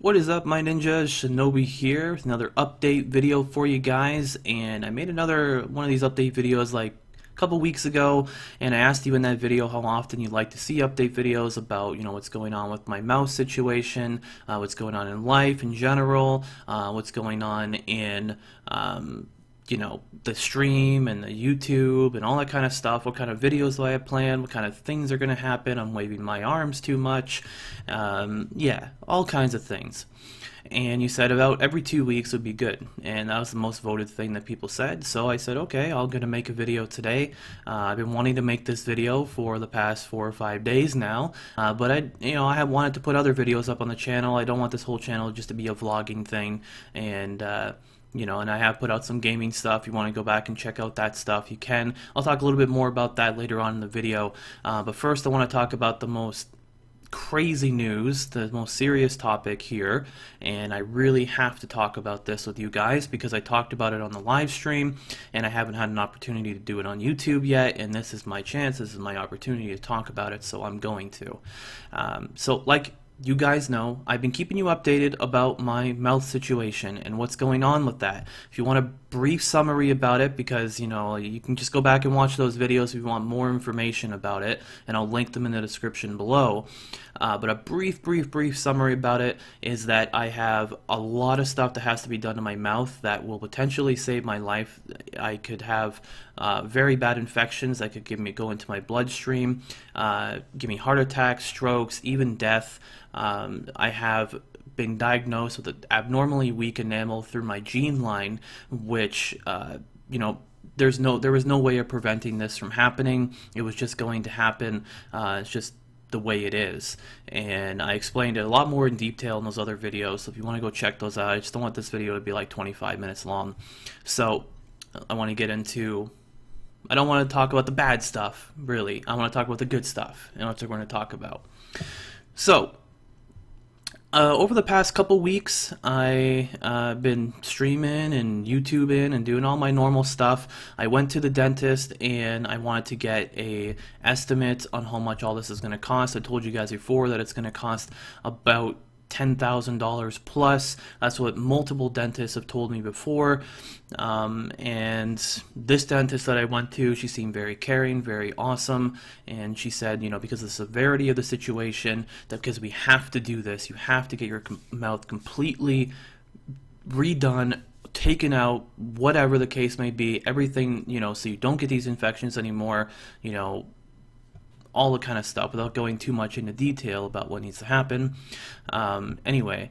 What is up, my ninjas? Shinobi here with another update video for you guys, and I made another one of these update videos like a couple weeks ago, and I asked you in that video how often you'd like to see update videos about, you know, what's going on with my mouse situation, what's going on in life in general, what's going on in you know, the stream and the YouTube and all that kind of stuff. What kind of videos do I have planned? What kind of things are going to happen? I'm waving my arms too much. Yeah, all kinds of things. And you said about every 2 weeks would be good, and that was the most voted thing that people said. So I said, okay, I'm going to make a video today. I've been wanting to make this video for the past 4 or 5 days now, but I have wanted to put other videos up on the channel. I don't want this whole channel just to be a vlogging thing, and you know, and I have put out some gaming stuff. You want to go back and check out that stuff, you can. I'll talk a little bit more about that later on in the video, but first I want to talk about the most crazy news, the most serious topic here, and I really have to talk about this with you guys because I talked about it on the live stream and I haven't had an opportunity to do it on YouTube yet, and this is my chance, this is my opportunity to talk about it, so I'm going to. So like you guys know, I've been keeping you updated about my mouth situation and what's going on with that. If you want a brief summary about it, because, you know, you can just go back and watch those videos if you want more information about it, and I'll link them in the description below. But a brief summary about it is that I have a lot of stuff that has to be done to my mouth that will potentially save my life. I could have very bad infections that could go into my bloodstream, give me heart attacks, strokes, even death. I have been diagnosed with an abnormally weak enamel through my gene line, which, you know, there was no way of preventing this from happening. It was just going to happen. It's just the way it is, and I explained it a lot more in detail in those other videos, so if you want to go check those out. I just don't want this video to be like 25 minutes long, so I want to get into, I don't want to talk about the bad stuff, really. I want to talk about the good stuff, and that's what we're going to talk about. So over the past couple weeks, I've been streaming and YouTubing and doing all my normal stuff. I went to the dentist and I wanted to get an estimate on how much all this is going to cost. I told you guys before that it's going to cost about $10,000 plus. That's what multiple dentists have told me before, and this dentist that I went to, she seemed very caring, very awesome, and she said, you know, because of the severity of the situation, that because we have to do this, you have to get your mouth completely redone, taken out, whatever the case may be, everything, you know, so you don't get these infections anymore, you know, all the kind of stuff, without going too much into detail about what needs to happen. Anyway,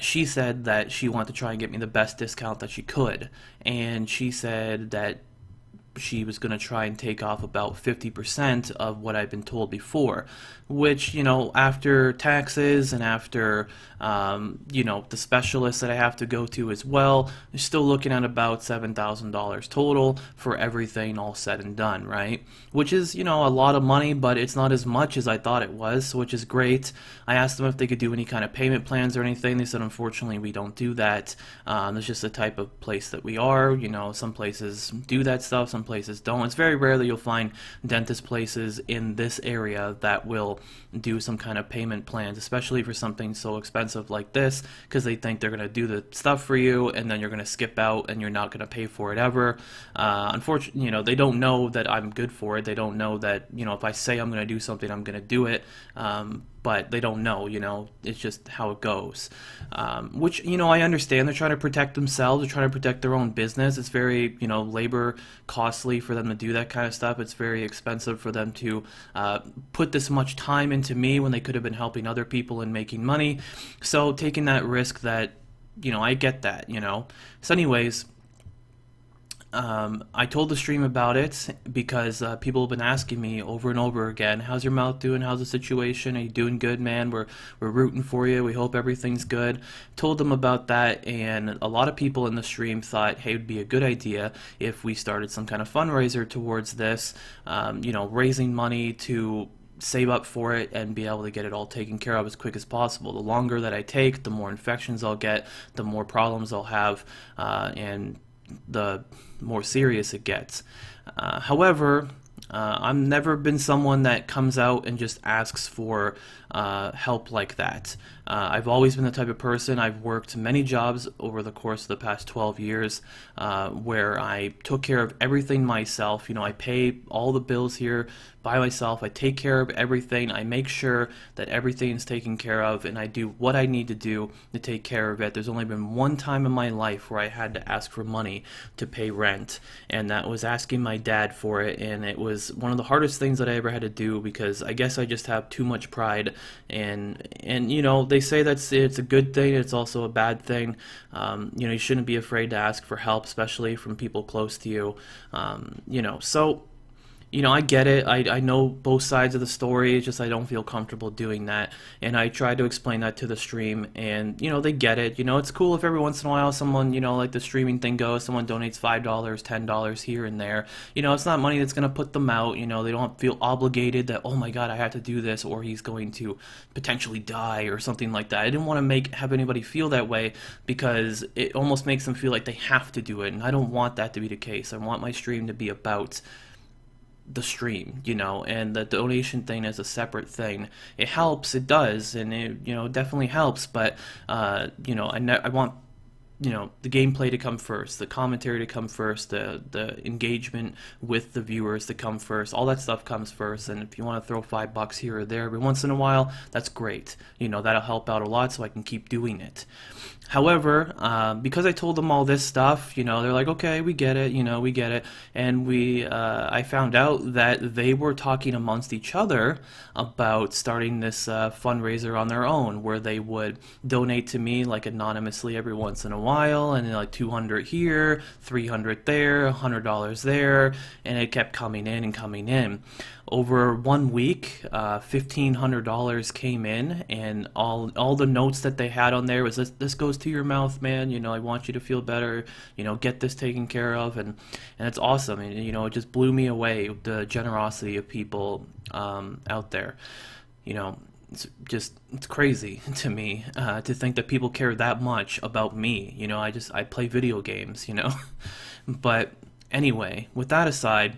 she said that she wanted to try and get me the best discount that she could, and she said that she was going to try and take off about 50% of what I've been told before, which, you know, after taxes and after, you know, the specialists that I have to go to as well, you're still looking at about $7,000 total for everything all said and done, right? Which is, you know, a lot of money, but it's not as much as I thought it was, which is great. I asked them if they could do any kind of payment plans or anything. They said, unfortunately, we don't do that. It's just the type of place that we are. You know, some places do that stuff, some places don't. It's very rare that you'll find dentist places in this area that will do some kind of payment plans, especially for something so expensive like this, because they think they're going to do the stuff for you and then you're going to skip out and you're not going to pay for it ever. Unfortunately, you know, they don't know that I'm good for it. They don't know that, you know, if I say I'm going to do something, I'm going to do it. But they don't know, you know, it's just how it goes. Which, you know, I understand. They're trying to protect themselves, they're trying to protect their own business. It's very, you know, labor costly for them to do that kind of stuff. It's very expensive for them to put this much time into me when they could have been helping other people and making money. So taking that risk, that, you know, I get that, you know. So anyways, I told the stream about it because people have been asking me over and over again, how's your mouth doing, how's the situation, are you doing good, man, we're rooting for you, we hope everything's good. Told them about that, and a lot of people in the stream thought, hey, it would be a good idea if we started some kind of fundraiser towards this, you know, raising money to save up for it and be able to get it all taken care of as quick as possible. The longer that I take, the more infections I'll get, the more problems I'll have, and the more serious it gets. However, I've never been someone that comes out and just asks for help like that. I've always been the type of person, I've worked many jobs over the course of the past 12 years where I took care of everything myself. You know, I pay all the bills here by myself. I take care of everything. I make sure that everything is taken care of, and I do what I need to do to take care of it. There's only been one time in my life where I had to ask for money to pay rent, and that was asking my dad for it, and it was one of the hardest things that I ever had to do, because I guess I just have too much pride, and you know, they say that's, it's a good thing, it's also a bad thing. You know, you shouldn't be afraid to ask for help, especially from people close to you. You know, so you know, I get it. I know both sides of the story. It's just I don't feel comfortable doing that, and I try to explain that to the stream, and you know, they get it. You know, it's cool if every once in a while someone, you know, like the streaming thing goes, someone donates $5, $10 here and there. You know, it's not money that's gonna put them out. You know, they don't feel obligated that, oh my god, I have to do this or he's going to potentially die or something like that. I didn't want to have anybody feel that way, because it almost makes them feel like they have to do it, and I don't want that to be the case. I want my stream to be about the stream, you know, and the donation thing is a separate thing. It helps, it does, and it, you know, definitely helps, but you know, I want, you know, the gameplay to come first, the commentary to come first, the engagement with the viewers to come first. All that stuff comes first, and if you want to throw $5 here or there every once in a while, that's great. You know, that'll help out a lot, so I can keep doing it. However, because I told them all this stuff, you know, they're like, okay, we get it, you know, we get it. And I found out that they were talking amongst each other about starting this fundraiser on their own, where they would donate to me, like, anonymously every once in a while, and like 200 here, 300 there, $100 there, and it kept coming in and coming in. Over 1 week, $1,500 came in, and all the notes that they had on there was, this goes to your mouth, man, you know, I want you to feel better, you know, get this taken care of, and it's awesome, and you know, it just blew me away, the generosity of people out there. You know, it's just, it's crazy to me to think that people care that much about me. You know, I play video games, you know. But anyway, with that aside,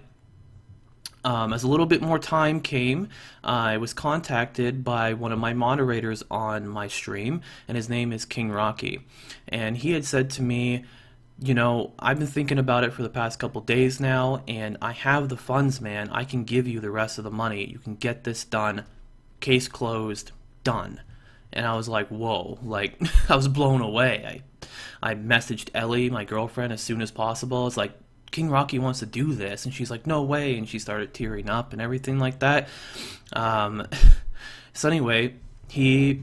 as a little bit more time came, I was contacted by one of my moderators on my stream, and his name is King Rocky. And he had said to me, you know, I've been thinking about it for the past couple days now, and I have the funds, man. I can give you the rest of the money. You can get this done. Case closed. Done. And I was like, whoa, like, I was blown away. I messaged Ellie, my girlfriend, as soon as possible. It's like, King Rocky wants to do this, and she's like, no way, and she started tearing up and everything like that. So anyway, he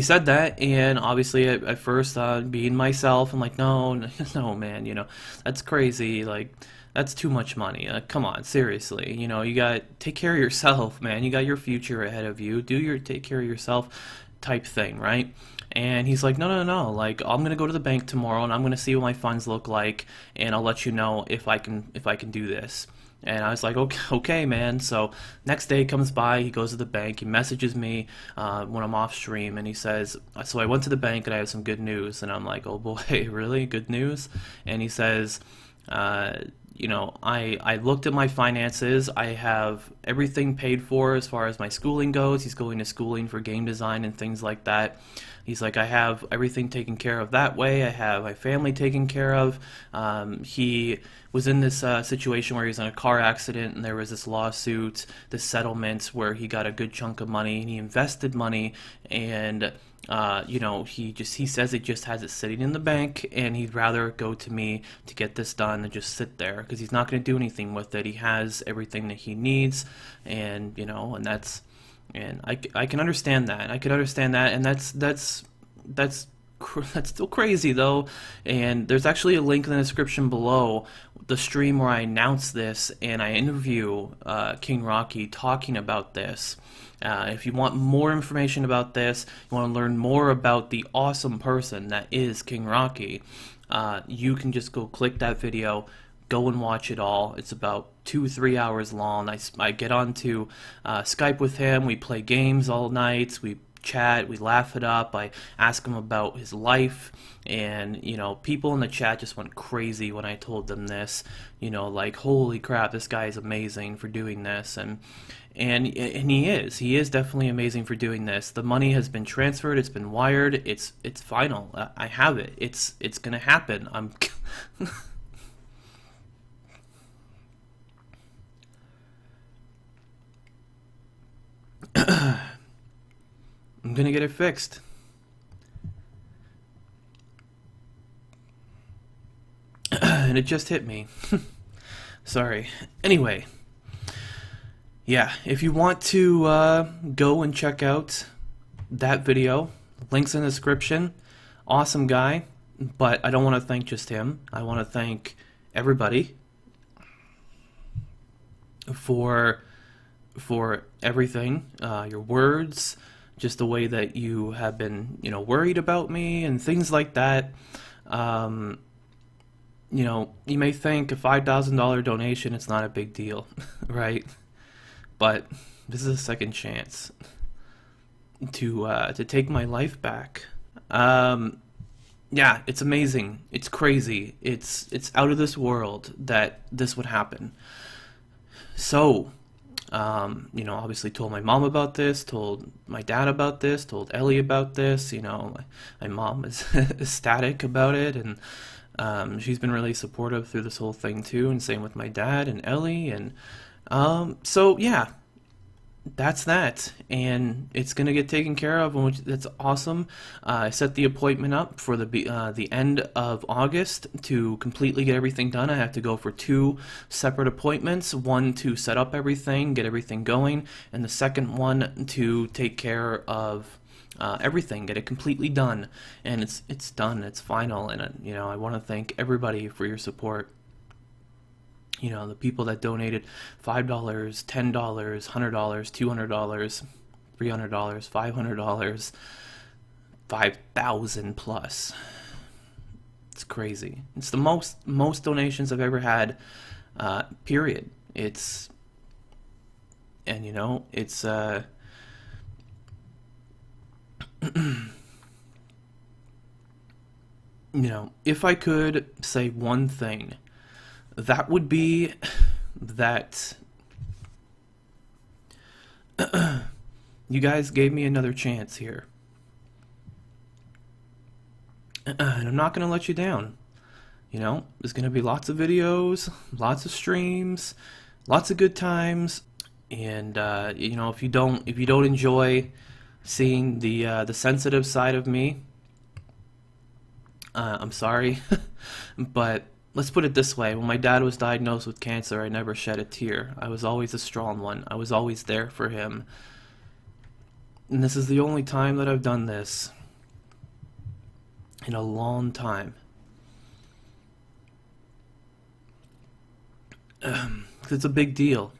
said that, and obviously at first, being myself, I'm like, no man, you know, that's crazy, like, that's too much money. Come on, seriously. You know, you gotta take care of yourself, man. You got your future ahead of you. Do your take care of yourself type thing, right? And he's like, no, like, I'm gonna go to the bank tomorrow, and I'm gonna see what my funds look like, and I'll let you know if I can do this. And I was like, okay, man. So next day comes by, he goes to the bank, he messages me when I'm off stream, and he says, so I went to the bank and I have some good news. And I'm like, oh boy, really good news? And he says, you know, I looked at my finances. I have everything paid for as far as my schooling goes. He's going to schooling for game design and things like that. He's like, I have everything taken care of that way. I have my family taken care of. He was in this situation where he was in a car accident, and there was this lawsuit, this settlement where he got a good chunk of money, and he invested money, and you know, he says it just has it sitting in the bank, and he'd rather go to me to get this done than just sit there, because he's not going to do anything with it. He has everything that he needs, and you know, and that's, and I can understand that. I could understand that, and that's still crazy though. And there's actually a link in the description below the stream where I announce this, and I interview King Rocky talking about this. If you want more information about this, you want to learn more about the awesome person that is King Rocky, you can just go click that video, go and watch it all. It's about 2-3 hours long. I get onto Skype with him, we play games all night, we chat, we laugh it up, I ask him about his life, and, you know, people in the chat just went crazy when I told them this, you know, like, holy crap, this guy is amazing for doing this, and he is definitely amazing for doing this. The money has been transferred, it's been wired, it's final, I have it, it's gonna happen, I'm... I'm gonna get it fixed. And it just hit me. Sorry. Anyway, yeah, if you want to go and check out that video, links in the description. Awesome guy, but I don't want to thank just him. I want to thank everybody for everything, your words, just the way that you have been, you know, worried about me and things like that. You know, you may think a $5,000 donation, it's not a big deal, right? But this is a second chance to take my life back. Yeah, it's amazing. It's crazy. It's out of this world that this would happen. So, you know, obviously told my mom about this, told my dad about this, told Ellie about this. You know, my mom is ecstatic about it, and she's been really supportive through this whole thing too, and same with my dad and Ellie, and so yeah, that's that, and it's gonna get taken care of, which that's awesome. I set the appointment up for the end of August to completely get everything done. I have to go for 2 separate appointments, one to set up everything, get everything going, and the second one to take care of everything, get it completely done. And it's done, it's final, and you know, I want to thank everybody for your support. You know, the people that donated $5, $10, $100, $200, $300, $500, 5,000 plus. It's crazy. It's the most donations I've ever had, period. And you know, it's, you know, if I could say one thing, that would be that you guys gave me another chance here. And I'm not going to let you down. You know, there's going to be lots of videos, lots of streams, lots of good times. And, you know, if you don't enjoy seeing the sensitive side of me, I'm sorry, but... Let's put it this way, when my dad was diagnosed with cancer, I never shed a tear. I was always a strong one. I was always there for him. And this is the only time that I've done this in a long time. It's a big deal.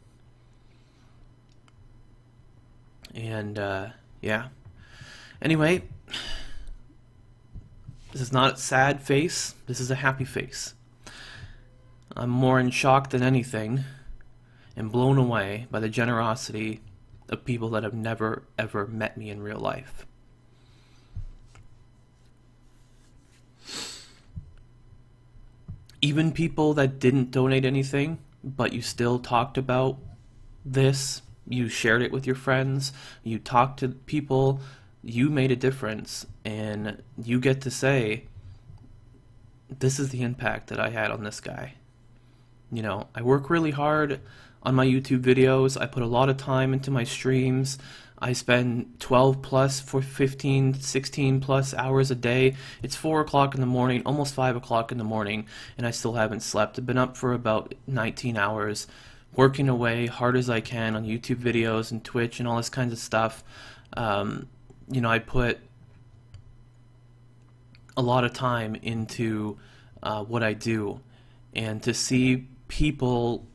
And, yeah. Anyway, this is not a sad face. This is a happy face. I'm more in shock than anything, and blown away by the generosity of people that have never ever met me in real life. Even people that didn't donate anything, but you still talked about this, you shared it with your friends, you talked to people, you made a difference, and you get to say, this is the impact that I had on this guy. You know, I work really hard on my YouTube videos. I put a lot of time into my streams. I spend 12 plus, for 15, 16 plus hours a day. It's 4 o'clock in the morning, almost 5 o'clock in the morning, and I still haven't slept. I've been up for about 19 hours, working away hard as I can on YouTube videos and Twitch and all this kinds of stuff. You know, I put a lot of time into what I do, and to see people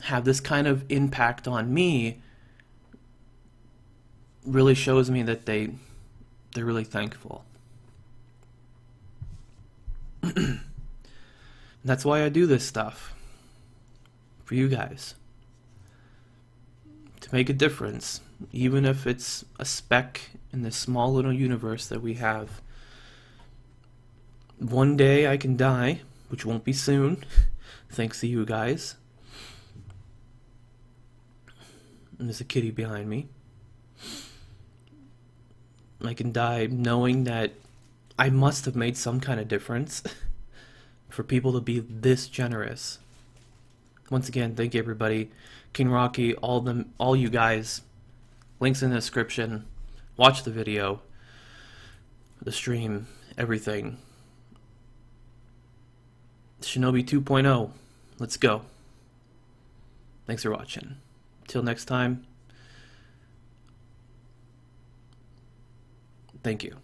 have this kind of impact on me really shows me that they're really thankful. That's why I do this stuff, for you guys, to make a difference, even if it's a speck in this small little universe that we have. One day I can die, which won't be soon, thanks to you guys. And there's a kitty behind me. I can die knowing that I must have made some kind of difference for people to be this generous. Once again, thank you everybody. King Rocky, all you guys. Links in the description. Watch the video, the stream, everything. Shinobi 2.0. Let's go. Thanks for watching. Till next time. Thank you.